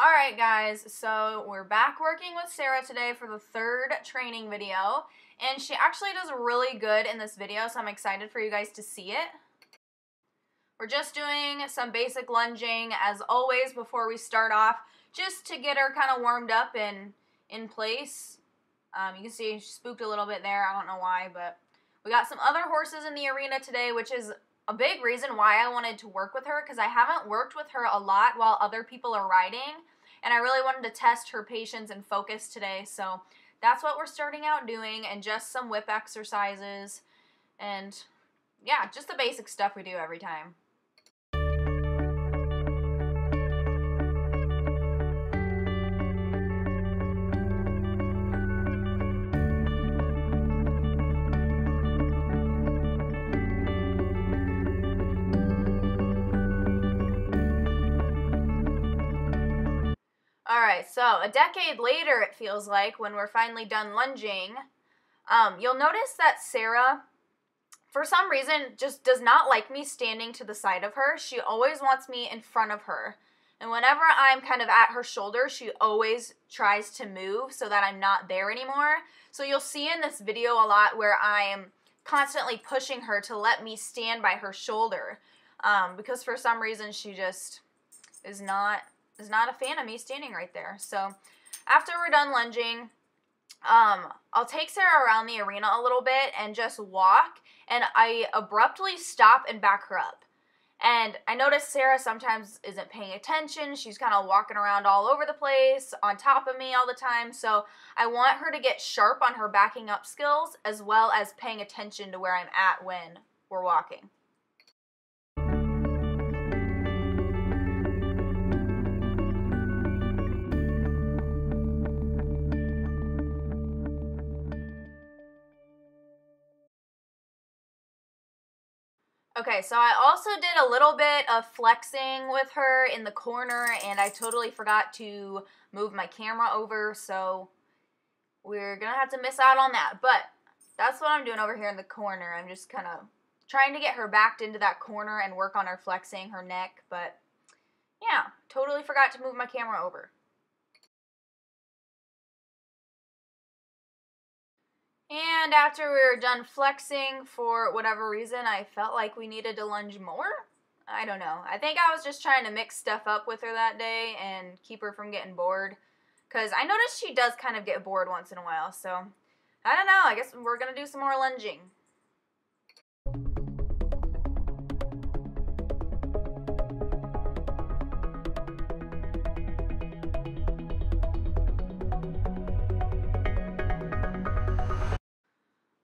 Alright guys, so we're back working with Sarah today for the third training video, and she actually does really good in this video, so I'm excited for you guys to see it. We're just doing some basic lunging as always before we start off, just to get her kind of warmed up and in place. You can see she spooked a little bit there, I don't know why, but we got some other horses in the arena today, which is a big reason why I wanted to work with her, because I haven't worked with her a lot while other people are riding, and I really wanted to test her patience and focus today, so that's what we're starting out doing, and just some whip exercises, and yeah, just the basic stuff we do every time. Alright, so a decade later, it feels like, when we're finally done lunging, you'll notice that Sarah, for some reason, just does not like me standing to the side of her. She always wants me in front of her. And whenever I'm kind of at her shoulder, she always tries to move so that I'm not there anymore. So you'll see in this video a lot where I'm constantly pushing her to let me stand by her shoulder. Because for some reason, she just is not a fan of me standing right there. So after we're done lunging, I'll take Sarah around the arena a little bit and just walk, and I abruptly stop and back her up. And I notice Sarah sometimes isn't paying attention. She's kind of walking around all over the place, on top of me all the time. So I want her to get sharp on her backing up skills, as well as paying attention to where I'm at when we're walking. Okay, so I also did a little bit of flexing with her in the corner, and I totally forgot to move my camera over, so we're gonna have to miss out on that. But that's what I'm doing over here in the corner. I'm just kind of trying to get her backed into that corner and work on her flexing her neck, but yeah, totally forgot to move my camera over. And after we were done flexing, for whatever reason, I felt like we needed to lunge more. I don't know. I think I was just trying to mix stuff up with her that day and keep her from getting bored. Because I noticed she does kind of get bored once in a while. So, I don't know. I guess we're going to do some more lunging.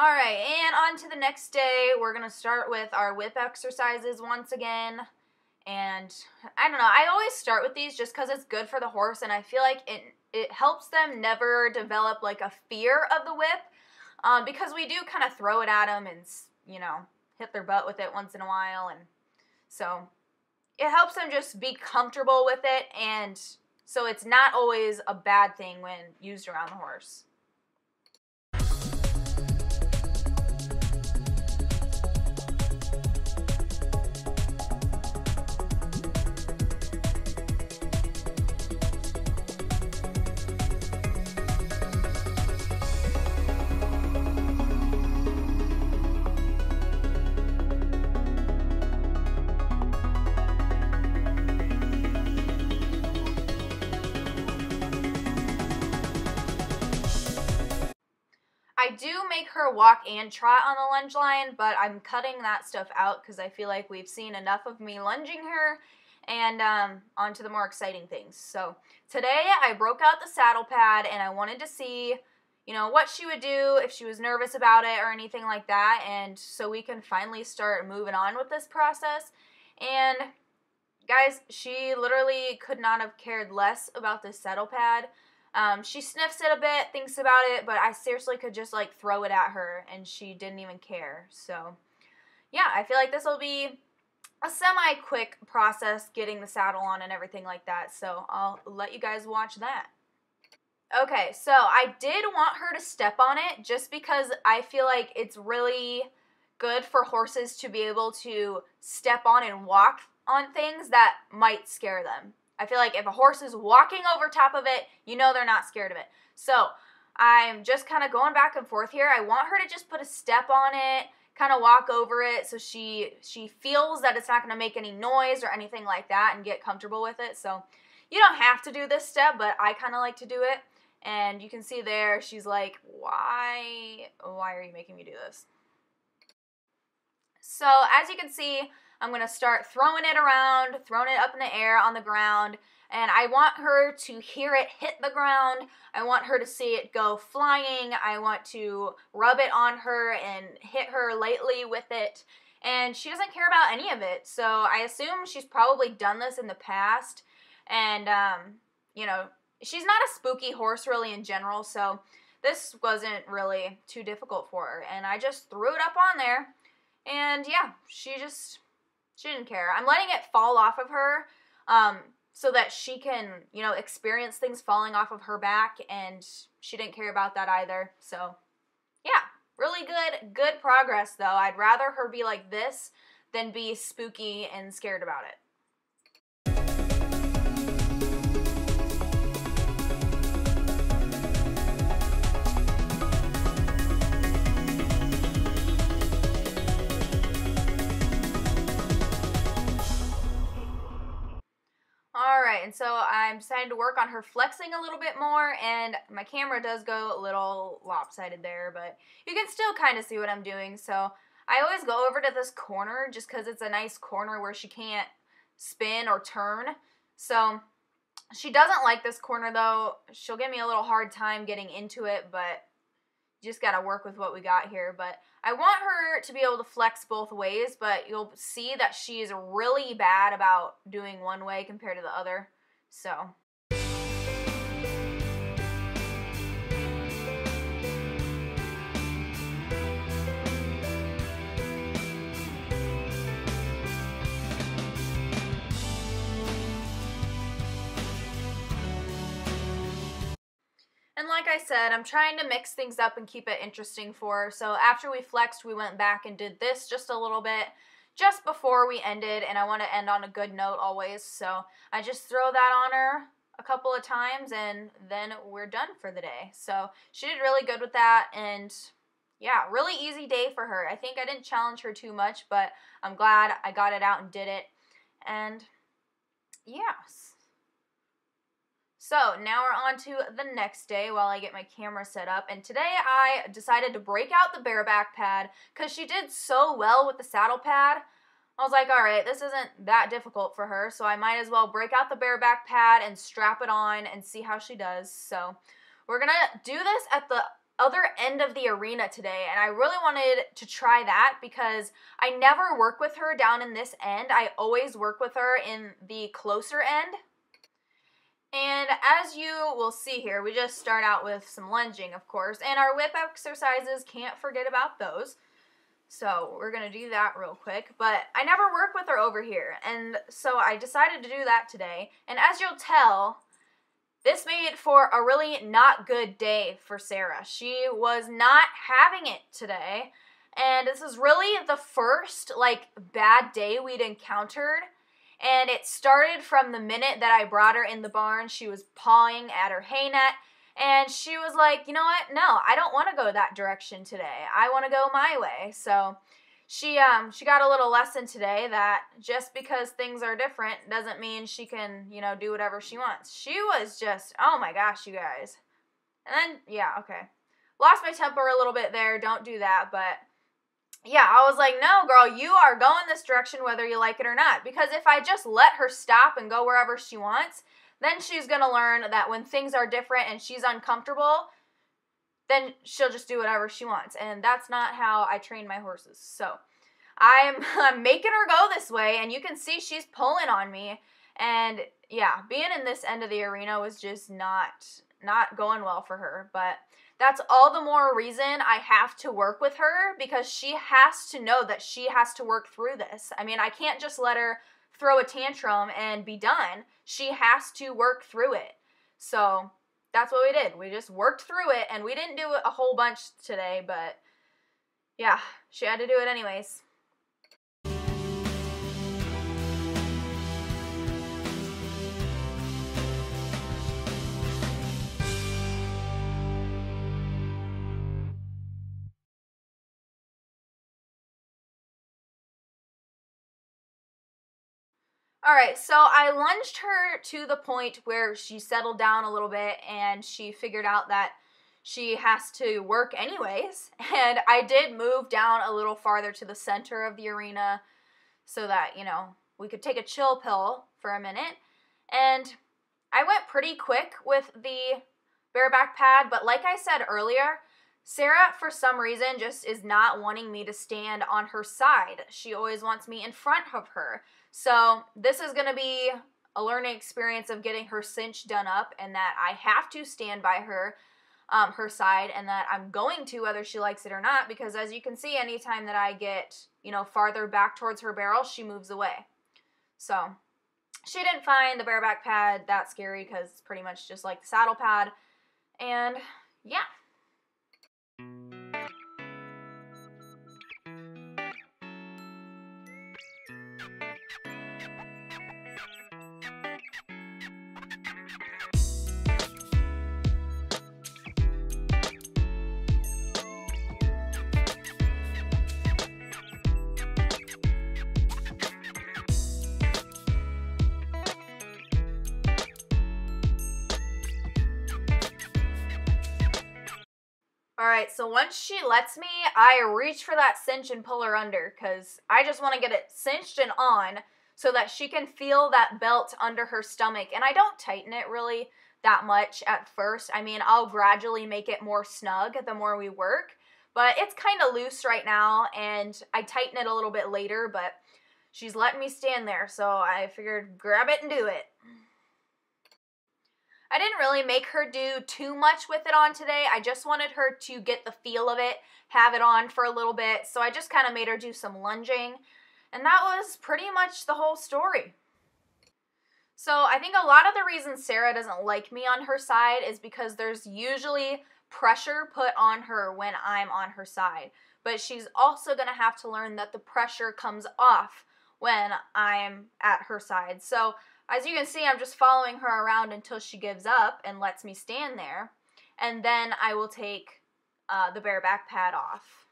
Alright, and on to the next day. We're going to start with our whip exercises once again. And, I don't know, I always start with these just because it's good for the horse, and I feel like it helps them never develop, like, a fear of the whip. Because we do kind of throw it at them and, you know, hit their butt with it once in a while. And so, it helps them just be comfortable with it, and so it's not always a bad thing when used around the horse. I do make her walk and trot on the lunge line, but I'm cutting that stuff out because I feel like we've seen enough of me lunging her, and on to the more exciting things. So today I broke out the saddle pad, and I wanted to see, you know, what she would do, if she was nervous about it or anything like that, and so we can finally start moving on with this process. And guys, she literally could not have cared less about this saddle pad. She sniffs it a bit, thinks about it, but I seriously could just, like, throw it at her, and she didn't even care. So, yeah, I feel like this will be a semi-quick process getting the saddle on and everything like that, so I'll let you guys watch that. Okay, so I did want her to step on it just because I feel like it's really good for horses to be able to step on and walk on things that might scare them. I feel like if a horse is walking over top of it, you know they're not scared of it. So I'm just kind of going back and forth here. I want her to just put a step on it, kind of walk over it so she feels that it's not going to make any noise or anything like that and get comfortable with it. So you don't have to do this step, but I kind of like to do it. And you can see there, she's like, why are you making me do this? So as you can see, I'm going to start throwing it around, throwing it up in the air on the ground, and I want her to hear it hit the ground. I want her to see it go flying. I want to rub it on her and hit her lightly with it, and she doesn't care about any of it. So I assume she's probably done this in the past, and, you know, she's not a spooky horse really in general, so this wasn't really too difficult for her. And I just threw it up on there, and yeah, she didn't care. I'm letting it fall off of her so that she can, you know, experience things falling off of her back, and she didn't care about that either. So yeah, really good progress though. I'd rather her be like this than be spooky and scared about it. And so I'm deciding to work on her flexing a little bit more, and my camera does go a little lopsided there, but you can still kind of see what I'm doing. So I always go over to this corner just because it's a nice corner where she can't spin or turn. So she doesn't like this corner though. She'll give me a little hard time getting into it, but just got to work with what we got here. But I want her to be able to flex both ways, but you'll see that she is really bad about doing one way compared to the other. So... Like I said, I'm trying to mix things up and keep it interesting for her. So after we flexed, we went back and did this just a little bit just before we ended, and I want to end on a good note always. So I just throw that on her a couple of times, and then we're done for the day. So she did really good with that, and yeah, really easy day for her. I think I didn't challenge her too much, but I'm glad I got it out and did it. And yes. So now we're on to the next day while I get my camera set up, and today I decided to break out the bareback pad because she did so well with the saddle pad. I was like, all right, this isn't that difficult for her, so I might as well break out the bareback pad and strap it on and see how she does. So we're going to do this at the other end of the arena today, and I really wanted to try that because I never work with her down in this end. I always work with her in the closer end. And as you will see here, we just start out with some lunging, of course, and our whip exercises, can't forget about those. So we're going to do that real quick, but I never work with her over here, and so I decided to do that today. And as you'll tell, this made for a really not good day for Sarah. She was not having it today, and this is really the first, bad day we'd encountered. And it started from the minute that I brought her in the barn. She was pawing at her hay net, and she was like, you know what? No, I don't want to go that direction today. I want to go my way. So she got a little lesson today that just because things are different doesn't mean she can, you know, do whatever she wants. She was just, oh my gosh, you guys. And then, yeah, okay. Lost my temper a little bit there. Don't do that, but... yeah, I was like, no, girl, you are going this direction whether you like it or not. Because if I just let her stop and go wherever she wants, then she's going to learn that when things are different and she's uncomfortable, then she'll just do whatever she wants. And that's not how I train my horses. So I'm making her go this way, and you can see she's pulling on me. And yeah, being in this end of the arena was just not going well for her, but... that's all the more reason I have to work with her, because she has to know that she has to work through this. I mean, I can't just let her throw a tantrum and be done. She has to work through it. So that's what we did. We just worked through it, and we didn't do a whole bunch today, but yeah, she had to do it anyways. All right, so I lunged her to the point where she settled down a little bit and she figured out that she has to work anyways. And I did move down a little farther to the center of the arena so that, you know, we could take a chill pill for a minute. And I went pretty quick with the bareback pad, but like I said earlier, Sarah, for some reason, just is not wanting me to stand on her side. She always wants me in front of her. So this is going to be a learning experience of getting her cinch done up and that I have to stand by her, her side, and that I'm going to, whether she likes it or not, because as you can see, anytime that I get, you know, farther back towards her barrel, she moves away. So she didn't find the bareback pad that scary because it's pretty much just like the saddle pad. And yeah. Alright, so once she lets me, I reach for that cinch and pull her under because I just want to get it cinched and on so that she can feel that belt under her stomach. And I don't tighten it really that much at first. I mean, I'll gradually make it more snug the more we work, but it's kind of loose right now and I tighten it a little bit later, but she's letting me stand there, so I figured grab it and do it. I didn't really make her do too much with it on today. I just wanted her to get the feel of it, have it on for a little bit. So I just kind of made her do some lunging. And that was pretty much the whole story. So I think a lot of the reason Sarah doesn't like me on her side is because there's usually pressure put on her when I'm on her side. But she's also going to have to learn that the pressure comes off when I'm at her side. So as you can see, I'm just following her around until she gives up and lets me stand there. And then I will take the bareback pad off.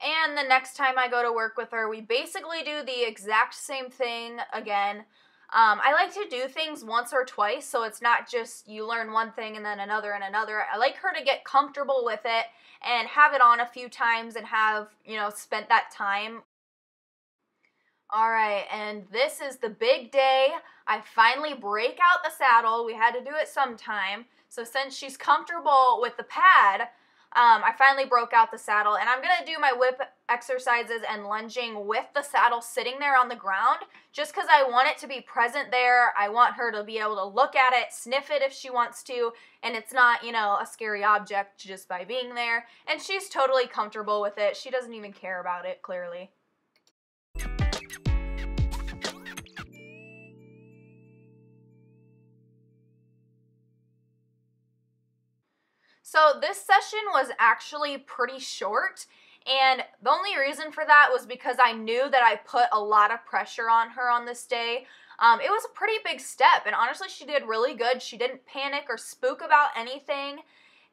And the next time I go to work with her, we basically do the exact same thing again. I like to do things once or twice, so it's not just you learn one thing and then another and another. I like her to get comfortable with it and have it on a few times and have, you know, spent that time. All right, and this is the big day. I finally break out the saddle. We had to do it sometime. So since she's comfortable with the pad, I finally broke out the saddle. And I'm going to do my whip exercises and lunging with the saddle sitting there on the ground just because I want it to be present there. I want her to be able to look at it, sniff it if she wants to, and it's not, you know, a scary object just by being there. And she's totally comfortable with it. She doesn't even care about it, clearly. So this session was actually pretty short, and the only reason for that was because I knew that I put a lot of pressure on her on this day. It was a pretty big step, and honestly, she did really good. She didn't panic or spook about anything,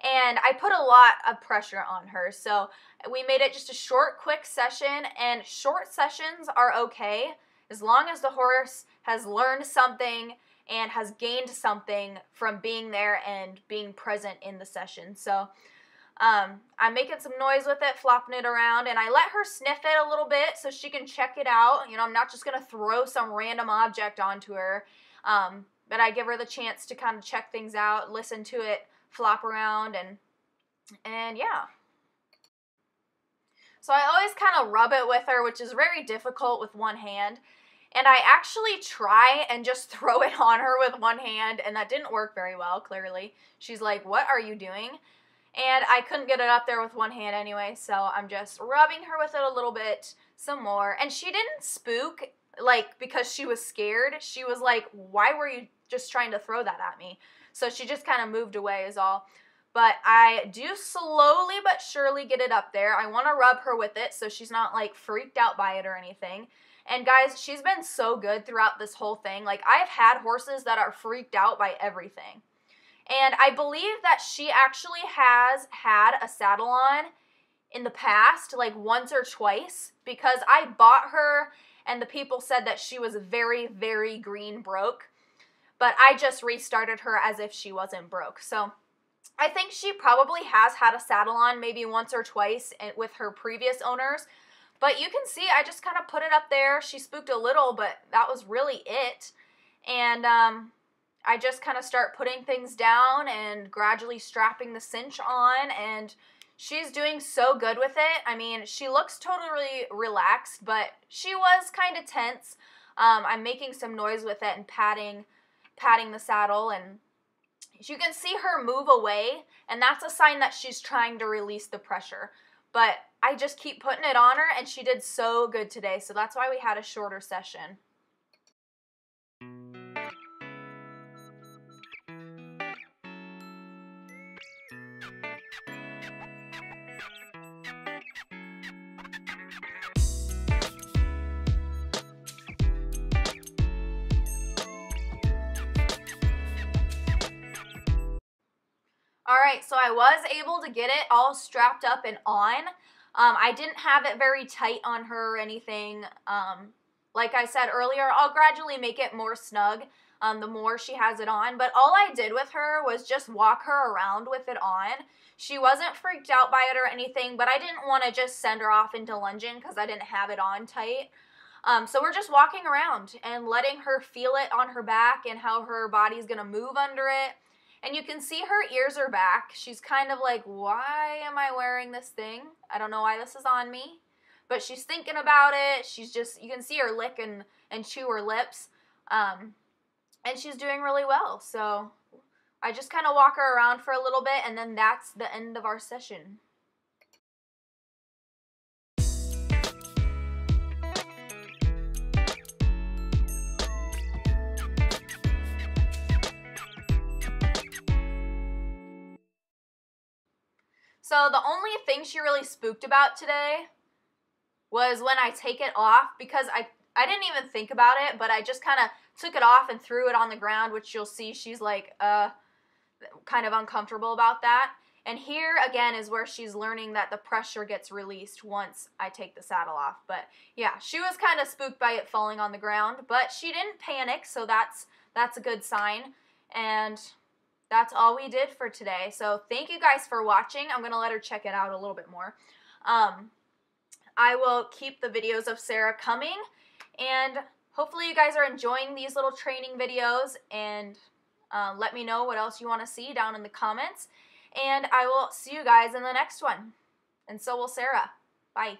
and I put a lot of pressure on her. So we made it just a short, quick session, and short sessions are okay as long as the horse has learned something and has gained something from being there and being present in the session. So I'm making some noise with it, flopping it around, and I let her sniff it a little bit so she can check it out. You know, I'm not just going to throw some random object onto her, but I give her the chance to kind of check things out, listen to it, flop around, and yeah. So I always kind of rub it with her, which is very difficult with one hand. And I actually try and just throw it on her with one hand, and that didn't work very well, clearly. She's like, what are you doing? And I couldn't get it up there with one hand anyway, so I'm just rubbing her with it a little bit some more. And she didn't spook, like, because she was scared. She was like, why were you just trying to throw that at me? So she just kind of moved away is all. But I do slowly but surely get it up there. I want to rub her with it so she's not, like, freaked out by it or anything. And guys, she's been so good throughout this whole thing. Like, I've had horses that are freaked out by everything. And I believe that she actually has had a saddle on in the past, like once or twice, because I bought her and the people said that she was very, very green broke. But I just restarted her as if she wasn't broke. So I think she probably has had a saddle on maybe once or twice with her previous owners. But you can see I just kind of put it up there. She spooked a little, but that was really it. And I just kind of start putting things down and gradually strapping the cinch on, and she's doing so good with it. I mean, she looks totally relaxed, but she was kind of tense. I'm making some noise with it and patting the saddle, and you can see her move away, and that's a sign that she's trying to release the pressure. But I just keep putting it on her, and she did so good today, so that's why we had a shorter session. Alright, so I was able to get it all strapped up and on. I didn't have it very tight on her or anything. Like I said earlier, I'll gradually make it more snug the more she has it on. But all I did with her was just walk her around with it on. She wasn't freaked out by it or anything, but I didn't want to just send her off into lunging because I didn't have it on tight. So we're just walking around and letting her feel it on her back and how her body's going to move under it. And you can see her ears are back. She's kind of like, why am I wearing this thing? I don't know why this is on me. But she's thinking about it. She's just, you can see her lick and chew her lips. And she's doing really well. So I just kind of walk her around for a little bit, and then that's the end of our session. So the only thing she really spooked about today was when I take it off, because I didn't even think about it, but I just kind of took it off and threw it on the ground, which you'll see she's like kind of uncomfortable about that. And here again is where she's learning that the pressure gets released once I take the saddle off. But yeah, she was kind of spooked by it falling on the ground, but she didn't panic, so that's a good sign. And that's all we did for today. So thank you guys for watching. I'm going to let her check it out a little bit more. I will keep the videos of Sarah coming. And hopefully you guys are enjoying these little training videos. And let me know what else you want to see down in the comments. And I will see you guys in the next one. And so will Sarah. Bye.